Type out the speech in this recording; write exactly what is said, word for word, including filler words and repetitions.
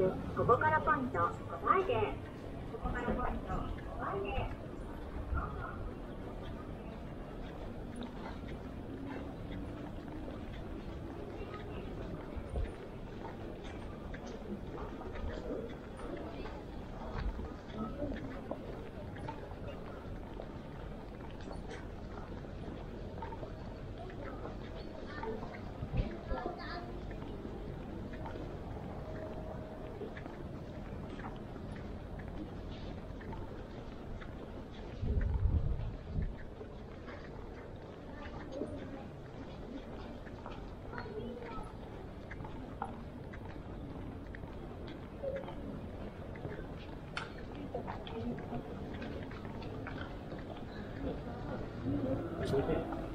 く、ここからポイントごばいで、ここからポイントごばいで。Thank you.